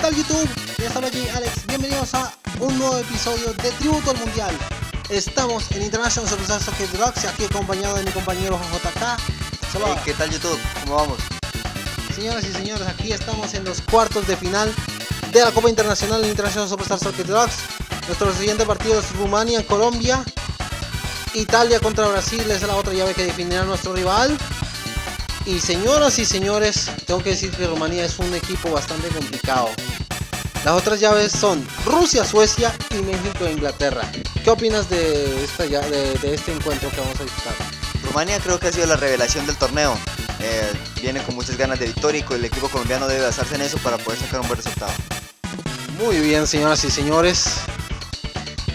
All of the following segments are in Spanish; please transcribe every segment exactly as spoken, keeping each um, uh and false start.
tal YouTube? Les habla aquí Alex, bienvenidos a un nuevo episodio de Tributo al Mundial. Estamos en International Superstar Soccer Deluxe, aquí acompañado de mi compañero J J K. Hey, ¿qué tal YouTube? ¿Cómo vamos? Señoras y señores, aquí estamos en los cuartos de final de la Copa Internacional en International Superstar Soccer Deluxe. Nuestro siguiente partido es Rumania, Colombia. Italia contra Brasil es la otra llave que definirá nuestro rival. Y señoras y señores, tengo que decir que Rumania es un equipo bastante complicado. Las otras llaves son Rusia, Suecia y México e Inglaterra. ¿Qué opinas de, esta, de, de este encuentro que vamos a disputar? Rumania creo que ha sido la revelación del torneo. Eh, viene con muchas ganas de victoria y el equipo colombiano debe basarse en eso para poder sacar un buen resultado. Muy bien, señoras y señores.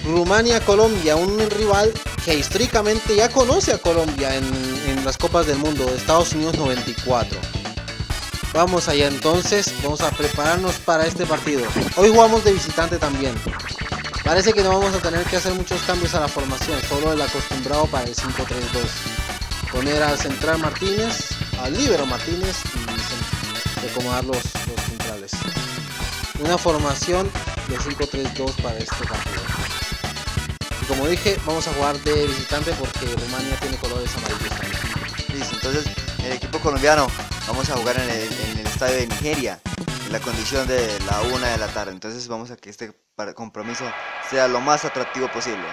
Rumania, Colombia, un rival que históricamente ya conoce a Colombia en, en las Copas del Mundo de Estados Unidos noventa y cuatro. Vamos allá entonces, vamos a prepararnos para este partido. Hoy jugamos de visitante también. Parece que no vamos a tener que hacer muchos cambios a la formación, solo el acostumbrado para el cinco tres dos. Poner al central Martínez, al líbero Martínez y acomodar los, los centrales. Una formación de cinco tres dos para este partido. Como dije, vamos a jugar de visitante porque Rumania tiene colores amarillos también. Listo, entonces el equipo colombiano vamos a jugar en el, en el estadio de Nigeria, en la condición de la una de la tarde. Entonces vamos a que este compromiso sea lo más atractivo posible.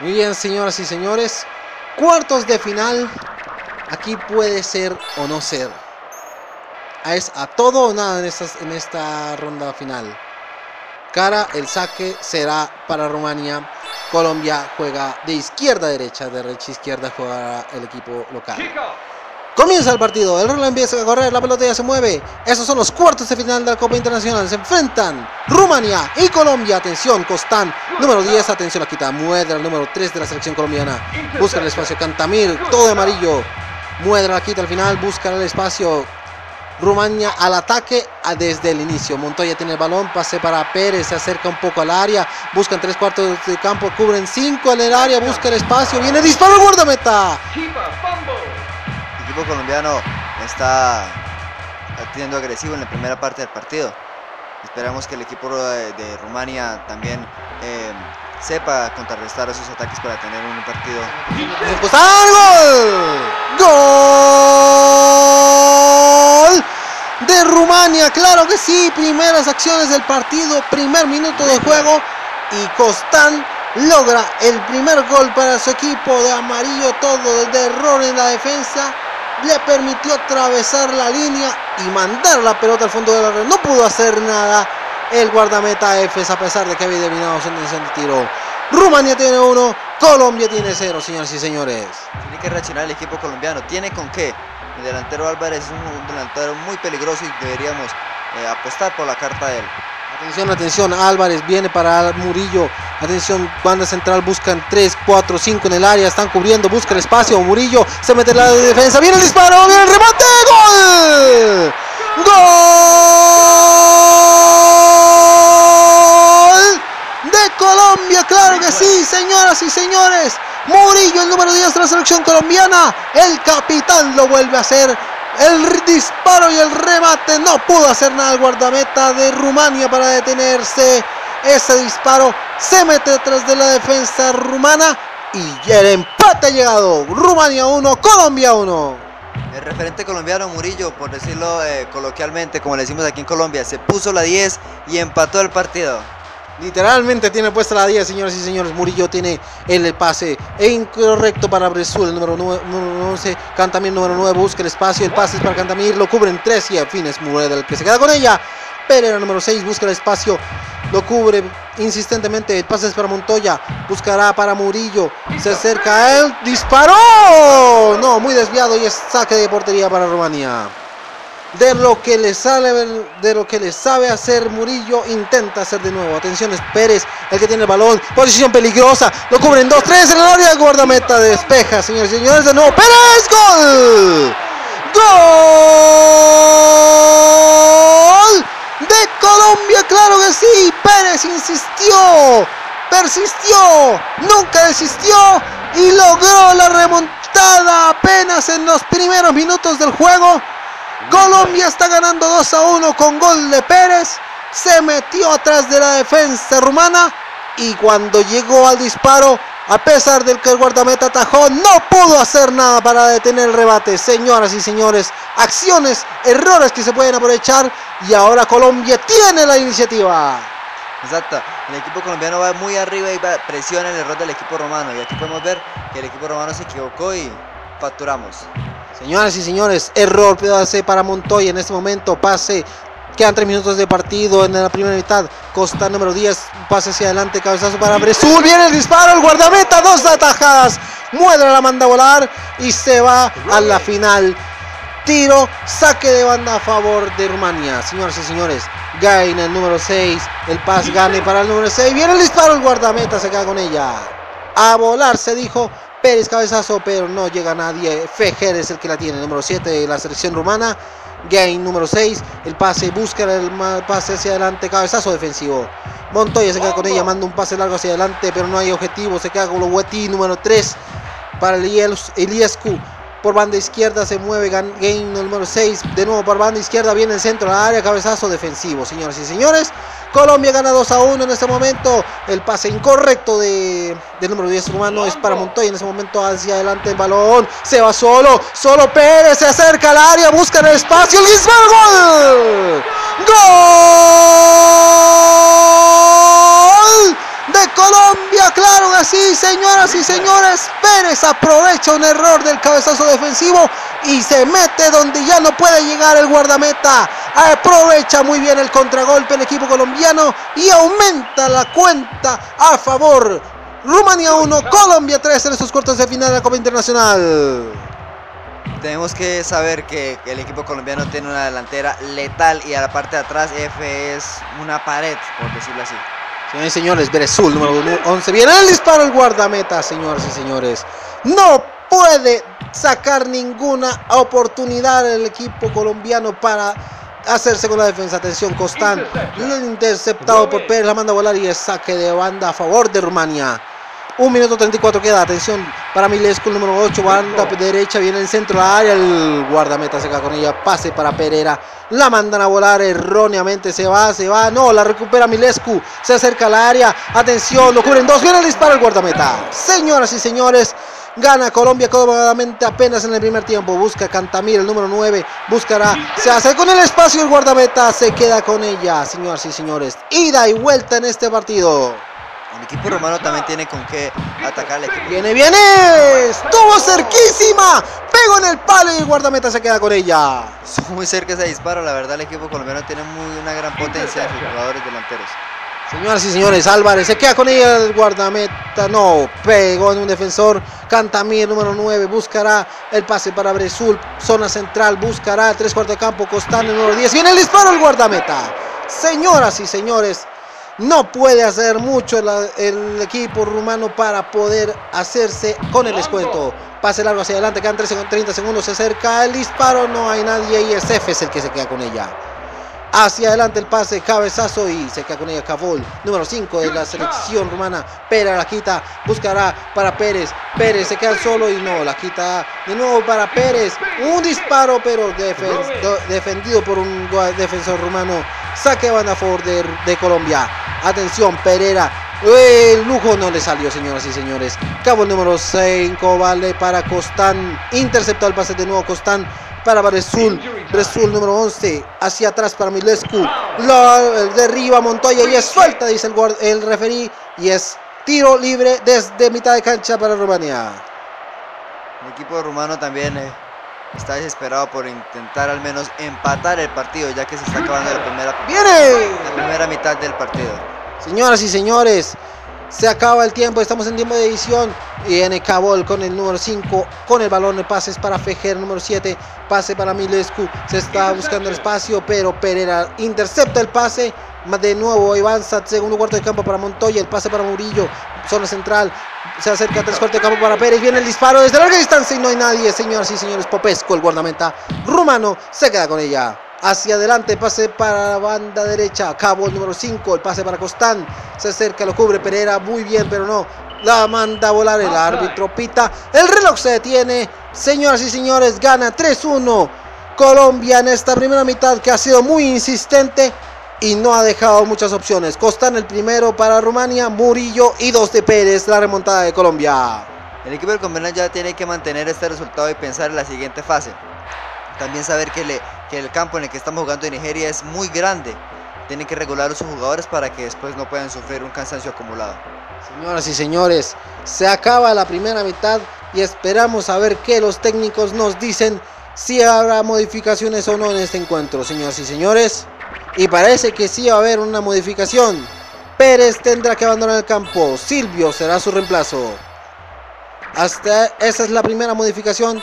Muy bien, señoras y señores, cuartos de final. Aquí puede ser o no ser. Es a todo o nada en, estas, en esta ronda final. Cara, el saque será para Rumania. Colombia juega de izquierda a derecha, de derecha a izquierda juega el equipo local. Chico. Comienza el partido, el reloj empieza a correr, la pelota ya se mueve. Esos son los cuartos de final de la Copa Internacional. Se enfrentan Rumania y Colombia. Atención, Costán, número diez, atención, la quita Muedra, el número tres de la selección colombiana. Busca el espacio, Cantamir, todo de amarillo. Muedra la quita al final, busca el espacio. Rumania al ataque desde el inicio. Montoya tiene el balón, pase para Pérez, se acerca un poco al área, buscan tres cuartos de campo, cubren cinco en el área, busca el espacio, viene, disparo, guardameta. El equipo colombiano está siendo agresivo en la primera parte del partido. Esperamos que el equipo de, de Rumania también eh, sepa contrarrestar esos ataques para tener un partido. ¡Gol! ¡Gol! De Rumania, claro que sí, primeras acciones del partido, primer minuto de juego y Costán logra el primer gol para su equipo de amarillo, todo el error en la defensa, le permitió atravesar la línea y mandar la pelota al fondo de la red, no pudo hacer nada el guardameta Efes a pesar de que había eliminado su intención de tiro. Rumania tiene uno, Colombia tiene cero, señores y señores. Tiene que reaccionar el equipo colombiano, tiene con qué. El delantero Álvarez es un delantero muy peligroso y deberíamos eh, apostar por la carta de él. Atención, atención, Álvarez viene para Murillo. Atención, banda central, buscan tres, cuatro, cinco en el área, están cubriendo, busca el espacio, Murillo se mete en la defensa, viene el disparo, viene el remate, ¡gol! ¡Gol! De Colombia, claro que sí, señoras y señores. Murillo, el número diez de la selección colombiana, el capitán lo vuelve a hacer, el disparo y el remate, no pudo hacer nada el guardameta de Rumania para detenerse, ese disparo se mete detrás de la defensa rumana y el empate ha llegado, Rumania uno, Colombia uno. El referente colombiano Murillo, por decirlo eh, coloquialmente, como le decimos aquí en Colombia, se puso la diez y empató el partido. Literalmente tiene puesta la diez, señoras y señores. Murillo tiene el pase incorrecto para Bresul, el número once. Cantamir, número nueve, busca el espacio. El pase es para Cantamir, lo cubren tres y al fin es Murillo el que se queda con ella. Pereira, número seis, busca el espacio, lo cubre insistentemente. El pase es para Montoya, buscará para Murillo. Se acerca a él, disparó. No, muy desviado y es saque de portería para Rumania. De lo que le sale, de lo que le sabe hacer Murillo, intenta hacer de nuevo. Atención, es Pérez, el que tiene el balón. Posición peligrosa, lo cubren dos tres en el área. Guardameta despeja, señores y señores. De nuevo, Pérez, gol. Gol de Colombia, claro que sí. Pérez insistió, persistió, nunca desistió y logró la remontada apenas en los primeros minutos del juego. Colombia está ganando dos a uno con gol de Pérez se metió atrás de la defensa rumana y cuando llegó al disparo, a pesar del que el guardameta atajó, no pudo hacer nada para detener el rebate. Señoras y señores, acciones, errores que se pueden aprovechar y ahora Colombia tiene la iniciativa. Exacto, el equipo colombiano va muy arriba y va, presiona el error del equipo romano. Y aquí podemos ver que el equipo romano se equivocó y facturamos. Señoras y señores, error pase para Montoya en este momento, pase. Quedan tres minutos de partido en la primera mitad. Costa número diez, pase hacia adelante, cabezazo para Bresul, viene el disparo, el guardameta, dos atajadas. Muedra la manda a volar y se va a la final. Tiro, saque de banda a favor de Rumania. Señoras y señores, Gaina el número seis, el pas gane para el número seis, viene el disparo, el guardameta se queda con ella. A volar se dijo, Pérez cabezazo, pero no llega nadie. Fejer es el que la tiene, el número siete de la selección rumana. Gain número seis, el pase, busca el pase hacia adelante, cabezazo defensivo. Montoya se queda con ella, manda un pase largo hacia adelante, pero no hay objetivo, se queda con Lobueti número tres para Iliescu. Por banda izquierda se mueve Gain número seis, de nuevo por banda izquierda, viene el centro, la área, cabezazo defensivo. Señoras y señores, Colombia gana dos a uno en este momento. El pase incorrecto de, del número diez rumano es para Montoya. En ese momento hacia adelante el balón. Se va solo. Solo Pérez se acerca al área. Busca el espacio. El disparo. ¡Gol! ¡Gol! De Colombia. Claro que sí, señoras y señores. Pérez aprovecha un error del cabezazo defensivo y se mete donde ya no puede llegar el guardameta. Aprovecha muy bien el contragolpe el equipo colombiano y aumenta la cuenta a favor. Rumania uno, Colombia tres en estos cuartos de final de la Copa Internacional. Tenemos que saber que el equipo colombiano tiene una delantera letal y a la parte de atrás F es una pared, por decirlo así. Señores y señores, Bresul, número once, viene el disparo el guardameta, señores y señores. No puede sacar ninguna oportunidad el equipo colombiano para hacerse con la defensa. Atención, Costán, interceptado por Pérez, la manda a volar y el saque de banda a favor de Rumania. Un minuto treinta y cuatro queda, atención para Milescu, número ocho, banda derecha, viene el centro de la área, el guardameta se cae con ella, pase para Pereira, la mandan a volar erróneamente, se va, se va, no, la recupera Milescu, se acerca al área, atención, lo cubren dos, viene el disparo el guardameta. Señoras y señores, gana Colombia cómodamente apenas en el primer tiempo. Busca Cantamir, el número nueve, buscará, se hace con el espacio, el guardameta se queda con ella. Señoras y señores, ida y vuelta en este partido. El equipo romano también tiene con qué atacar. Viene, viene, estuvo cerquísima, pegó en el palo y el guardameta se queda con ella. Estuvo muy cerca ese disparo, la verdad el equipo colombiano tiene muy una gran potencia de jugadores delanteros. Señoras y señores, Álvarez se queda con ella, el guardameta, no, pegó en un defensor. Cantamir, número nueve, buscará el pase para Bresul, zona central, buscará tres cuartos de campo, Costán, el número diez, viene el disparo, el guardameta. Señoras y señores, no puede hacer mucho el, el equipo rumano para poder hacerse con el descuento. Pase largo hacia adelante, quedan treinta segundos, se acerca el disparo, no hay nadie y el F es el que se queda con ella. Hacia adelante el pase, cabezazo y se queda con ella Cavol, número cinco de la selección rumana. Pera la quita, buscará para Pérez, Pérez se queda solo y no, la quita de nuevo para Pérez. Un disparo pero defen, defendido por un defensor rumano. Saque de banda a favor de, de Colombia. Atención, Pereira, el lujo no le salió, señoras y señores. Cavol número cinco, vale para Costán, interceptó el pase de nuevo Costán. Para Bresul, Bresul número once, hacia atrás para Milescu, lo derriba Montoya y es suelta, dice el, el referí, y es tiro libre desde mitad de cancha para Rumania. El equipo rumano también eh, está desesperado por intentar al menos empatar el partido, ya que se está acabando la primera, ¡viene! La primera mitad del partido. Señoras y señores, se acaba el tiempo, estamos en tiempo de edición. Viene Cavol con el número cinco, con el balón, el pase es para Fejer, número siete, pase para Milescu, se está buscando el espacio, pero Pereira intercepta el pase, de nuevo avanza, segundo cuarto de campo para Montoya, el pase para Murillo, zona central, se acerca a tres cuartos de campo para Pérez, viene el disparo desde larga distancia y no hay nadie, señoras y señores, Popescu, el guardameta rumano, se queda con ella. Hacia adelante, pase para la banda derecha, Cavol número cinco, el pase para Costán, se acerca, lo cubre Pereira, muy bien, pero no, la manda a volar el árbitro, pita, el reloj se detiene, señoras y señores, gana tres uno Colombia en esta primera mitad que ha sido muy insistente y no ha dejado muchas opciones. Costán el primero para Rumania, Murillo y dos de Pérez, la remontada de Colombia. El equipo del colombiano ya tiene que mantener este resultado y pensar en la siguiente fase. También saber que, le, que el campo en el que estamos jugando en Nigeria es muy grande. Tienen que regular a sus jugadores para que después no puedan sufrir un cansancio acumulado. Señoras y señores, se acaba la primera mitad y esperamos a ver qué los técnicos nos dicen, si habrá modificaciones o no en este encuentro, señoras y señores. Y parece que sí va a haber una modificación. Pérez tendrá que abandonar el campo, Silvio será su reemplazo. Hasta esa es la primera modificación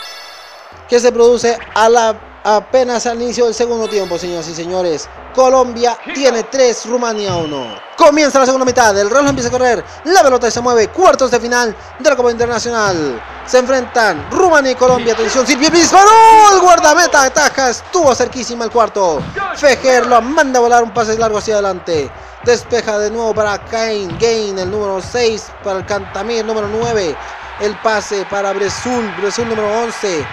que se produce a la, apenas al inicio del segundo tiempo, señoras y señores. Colombia tiene tres, Rumania uno. Comienza la segunda mitad, el reloj empieza a correr, la pelota se mueve, cuartos de final de la Copa Internacional. Se enfrentan Rumania y Colombia, atención, Silvio disparó, el guardameta ataja, estuvo cerquísima el cuarto. Fejer lo manda a volar, un pase largo hacia adelante. Despeja de nuevo para Cain, Gain, el número seis, para el Cantamir, el número nueve. El pase para Bresul, Bresul número once.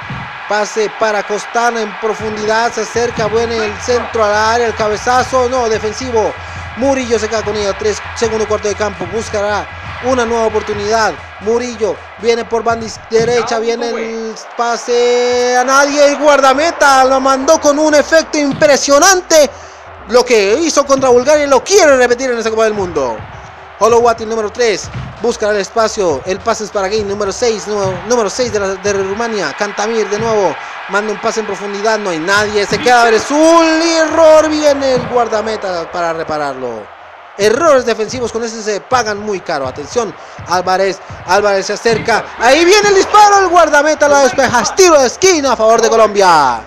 Pase para Costana en profundidad, se acerca, bueno, el centro al área, el cabezazo, no, defensivo. Murillo se queda con ella, tres, segundo cuarto de campo, buscará una nueva oportunidad. Murillo viene por banda derecha, viene el pase a nadie, el guardameta lo mandó con un efecto impresionante. Lo que hizo contra Bulgaria lo quiere repetir en esta Copa del Mundo. Holowati número tres, busca el espacio, el pase es para Gay, número seis, número seis de, la, de Rumania. Cantamir de nuevo, manda un pase en profundidad, no hay nadie, se queda Bresul, error, viene el guardameta para repararlo. Errores defensivos con ese se pagan muy caro, atención, Álvarez, Álvarez se acerca, ahí viene el disparo, el guardameta la despeja, tiro de esquina a favor de Colombia.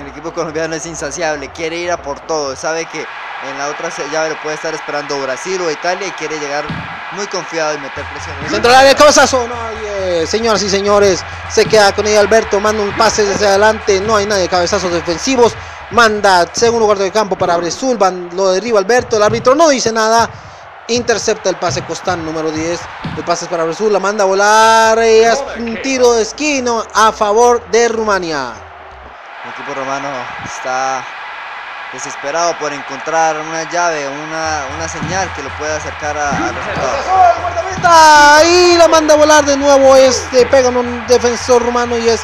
El equipo colombiano es insaciable, quiere ir a por todo, sabe que en la otra llave lo puede estar esperando Brasil o Italia y quiere llegar muy confiado y meter presión. Centro al área, cabezazo, nadie. Señoras y señores, se queda con ella Alberto, manda un pase desde adelante, no hay nadie, cabezazos defensivos. Manda segundo cuarto de campo para Bresul, lo derriba Alberto, el árbitro no dice nada. Intercepta el pase Costán, número diez. El pase es para Bresul, la manda a volar, es un tiro de esquina a favor de Rumania. El equipo romano está desesperado por encontrar una llave, una, una señal que lo pueda acercar a, a los jugadores. Ahí la manda a volar de nuevo, este pega en un defensor rumano y es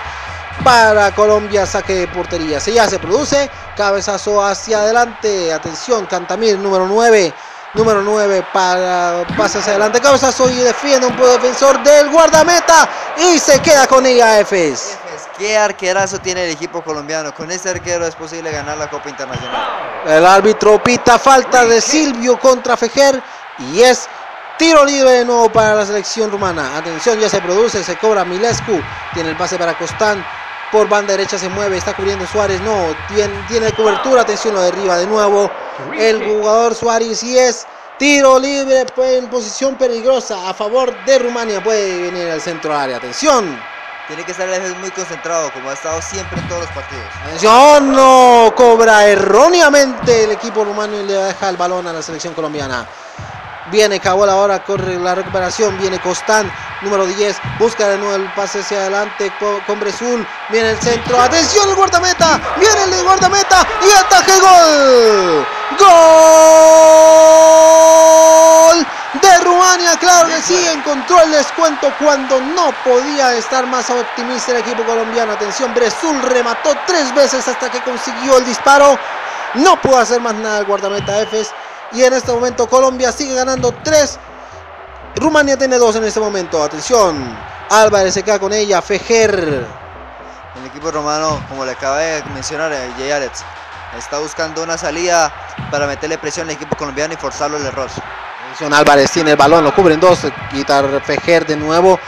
para Colombia, saque de portería. Se ya se produce, cabezazo hacia adelante, atención, Cantamir, número nueve, número nueve para pase hacia adelante, cabezazo y defiende un defensor del guardameta y se queda con ella Efes. ¿Qué arquerazo tiene el equipo colombiano? Con este arquero es posible ganar la Copa Internacional. El árbitro pita falta de Silvio contra Fejer y es tiro libre de nuevo para la selección rumana. Atención, ya se produce, se cobra Milescu, tiene el pase para Costán, por banda derecha se mueve, está cubriendo Suárez, no, tiene, tiene cobertura, atención, lo derriba de nuevo el jugador Suárez y es tiro libre en posición peligrosa a favor de Rumania, puede venir al centro del área, atención. Tiene que estar muy concentrado, como ha estado siempre en todos los partidos. ¡Atención! No cobra erróneamente el equipo rumano y le deja el balón a la selección colombiana. Viene Cabola ahora, corre la recuperación, viene Costán, número diez, busca de nuevo el pase hacia adelante con Bresul, viene el centro, ¡atención el guardameta! ¡Viene el guardameta! ¡Y ataque el gol! ¡Gol! De Rumania, claro que sí, encontró el descuento cuando no podía estar más optimista el equipo colombiano. Atención, Bresul remató tres veces hasta que consiguió el disparo. No pudo hacer más nada el guardameta Efes. Y en este momento Colombia sigue ganando tres. Rumania tiene dos en este momento. Atención, Álvarez se queda con ella, Fejer. El equipo romano, como le acaba de mencionar J. Alex, está buscando una salida para meterle presión al equipo colombiano y forzarlo al error. Álvarez tiene el balón, lo cubren dos, quita Fejer de nuevo.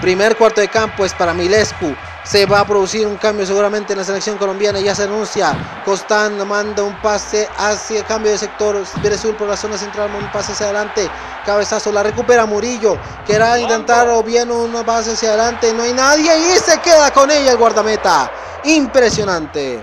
Primer cuarto de campo es para Milescu. Se va a producir un cambio seguramente en la selección colombiana, ya se anuncia. Costán manda un pase hacia cambio de sector, Bresul por la zona central, un pase hacia adelante, cabezazo, la recupera Murillo, querrá intentar o bien una pase hacia adelante, no hay nadie y se queda con ella el guardameta. Impresionante,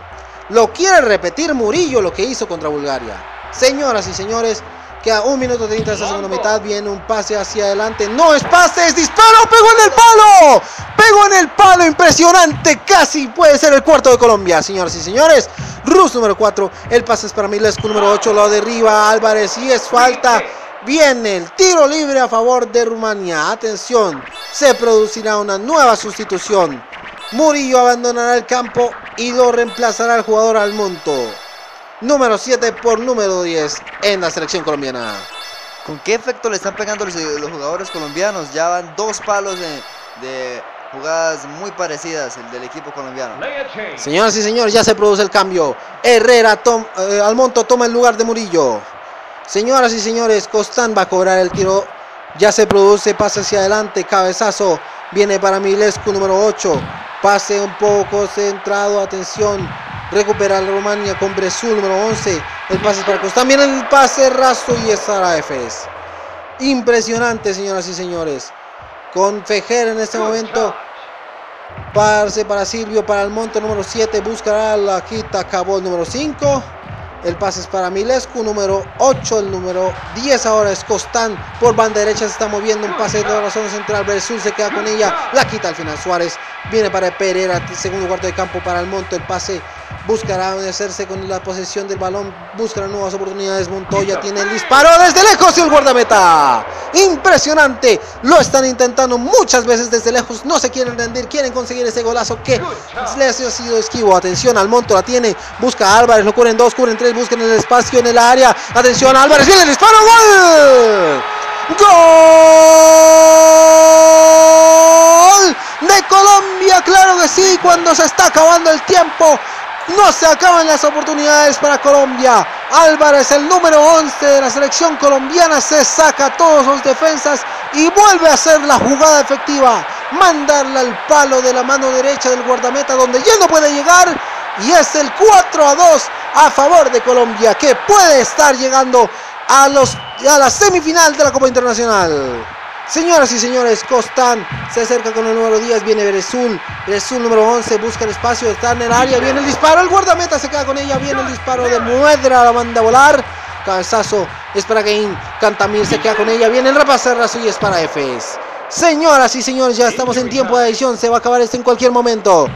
lo quiere repetir Murillo lo que hizo contra Bulgaria. Señoras y señores, Queda un minuto treinta de esta segunda mitad. Viene un pase hacia adelante. No es pase, es disparo. Pegó en el palo. Pegó en el palo. Impresionante. Casi puede ser el cuarto de Colombia. Señoras y señores. Rus número cuatro. El pase es para Milescu número ocho. Lo derriba Álvarez. Y es falta. Viene el tiro libre a favor de Rumania. Atención. Se producirá una nueva sustitución. Murillo abandonará el campo y lo reemplazará el jugador Almonto. Número siete por número diez en la selección colombiana. ¿Con qué efecto le están pegando los, los jugadores colombianos? Ya van dos palos de, de jugadas muy parecidas el del equipo colombiano. Señoras y señores, ya se produce el cambio. Herrera, tom, eh, Almonto toma el lugar de Murillo. Señoras y señores, Costán va a cobrar el tiro. Ya se produce, pase hacia adelante, cabezazo. Viene para Milescu, número ocho. Pase un poco centrado, atención. Recupera la Rumania con Bresul, número once. El pase es para Costán. Viene el pase raso y es para Efes. Impresionante, señoras y señores. Con Fejera en este momento. Pase para Silvio, para Almonto, número siete. Buscará la quita, Cabol, número cinco. El pase es para Milescu, número ocho. El número diez ahora es Costán. Por banda derecha se está moviendo un pase de toda la zona central. Bresul se queda con ella. La quita al final Suárez. Viene para Pereira, segundo cuarto de campo para Almonto. El pase buscará hacerse con la posesión del balón. Buscará nuevas oportunidades. Montoya tiene el disparo desde lejos y el guardameta. Impresionante. Lo están intentando muchas veces desde lejos. No se quieren rendir. Quieren conseguir ese golazo que les ha sido esquivo. Atención, Almonto la tiene. Busca a Álvarez. Lo cubren dos, cubren tres. Buscan el espacio en el área. Atención, Álvarez. Viene el disparo. ¡Gol! ¡Gol! De Colombia, claro que sí. Cuando se está acabando el tiempo, no se acaban las oportunidades para Colombia. Álvarez, el número once de la selección colombiana, se saca a todos los defensas y vuelve a hacer la jugada efectiva. Mandarla al palo de la mano derecha del guardameta, donde ya no puede llegar. Y es el cuatro a dos a favor de Colombia, que puede estar llegando a, los, a la semifinal de la Copa Internacional. Señoras y señores, Costán se acerca con el número diez, viene Bresul, Bresul número once, busca el espacio, está en el área, viene el disparo, el guardameta se queda con ella, viene el disparo de Muedra a la banda volar, cabezazo, es para Gain, Cantamir se queda con ella, viene el repasarrazo y es para Efes. Señoras y señores, ya estamos en tiempo de adición, se va a acabar esto en cualquier momento.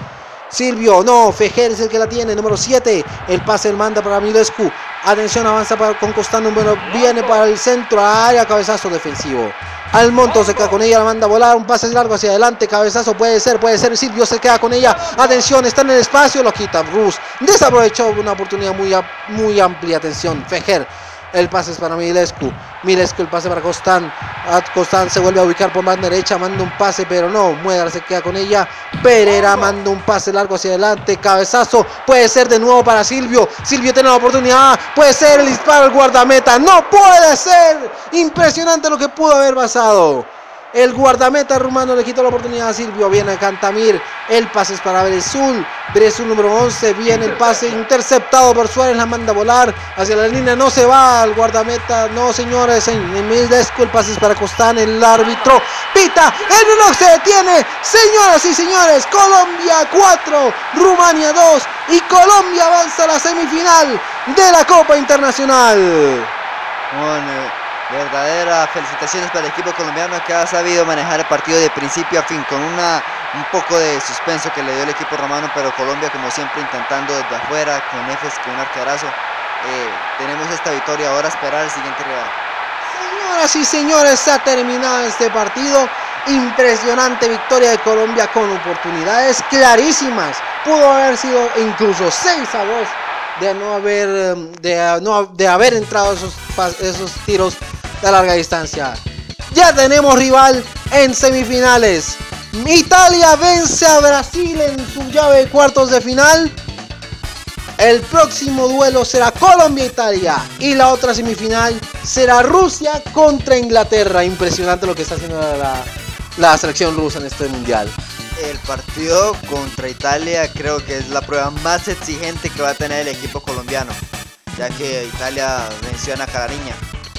Silvio, no, Fejera es el que la tiene, número siete, el pase el manda para Milescu, atención, avanza para, con Costán, número, viene para el centro, área, cabezazo defensivo. Almonto se queda con ella, la manda a volar, un pase largo hacia adelante, cabezazo, puede ser, puede ser, Silvio se queda con ella, atención, está en el espacio, lo quita Rus, desaprovechó una oportunidad muy, muy amplia, atención, Fejer, el pase es para Milescu, Milescu el pase para Costán, Costán se vuelve a ubicar por mano derecha, manda un pase, pero no, Muedra se queda con ella, Pereira manda un pase largo hacia adelante, cabezazo, puede ser de nuevo para Silvio, Silvio tiene la oportunidad, puede ser el disparo al guardameta, no puede ser, impresionante lo que pudo haber pasado, el guardameta rumano le quitó la oportunidad a Silvio, viene Cantamir, el pase es para Bresul, Bresul número once, viene el pase interceptado por Suárez, la manda a volar hacia la línea, no se va al guardameta, no señores, en Milescu el pase es para Costán, el árbitro pita, el reloj se detiene, señoras y señores, Colombia cuatro, Rumania dos y Colombia avanza a la semifinal de la Copa Internacional. Bueno, verdaderas felicitaciones para el equipo colombiano que ha sabido manejar el partido de principio a fin con una, un poco de suspenso que le dio el equipo romano, pero Colombia como siempre intentando desde afuera con Efes, con un arquerazo. Eh, tenemos esta victoria, ahora esperar el siguiente rival. Señoras y señores, se ha terminado este partido. Impresionante victoria de Colombia con oportunidades clarísimas. Pudo haber sido incluso seis a dos de no haber, de, no, de haber entrado esos, esos tiros de larga distancia. Ya tenemos rival en semifinales. Italia vence a Brasil en su llave de cuartos de final. El próximo duelo será Colombia-Italia y la otra semifinal será Rusia contra Inglaterra. Impresionante lo que está haciendo la, la selección rusa en este mundial. El partido contra Italia creo que es la prueba más exigente que va a tener el equipo colombiano, ya que Italia venció a Cariña.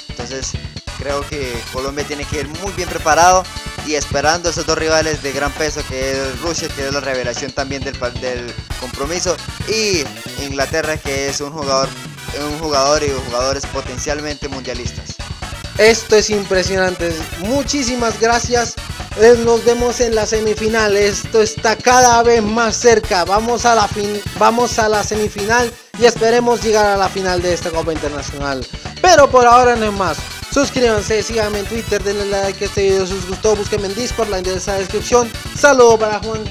Entonces creo que Colombia tiene que ir muy bien preparado y esperando esos dos rivales de gran peso que es Rusia, que es la revelación también del, del compromiso, y Inglaterra, que es un jugador, un jugador y jugadores potencialmente mundialistas. Esto es impresionante. Muchísimas gracias. Nos vemos en la semifinal. Esto está cada vez más cerca. Vamos a la fin, vamos a la semifinal y esperemos llegar a la final de esta Copa Internacional. Pero por ahora no es más. Suscríbanse, síganme en Twitter, denle like a este video si os gustó, búsquenme en Discord, la enlace en la descripción. Saludo para Juan,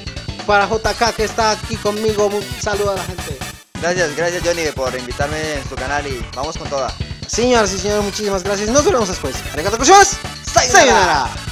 para J K que está aquí conmigo. Saludo a la gente. Gracias, gracias Johnny por invitarme en su canal y vamos con toda. Señoras y señores, muchísimas gracias. Nos vemos después. Arigato gozaimasu. Sayonara.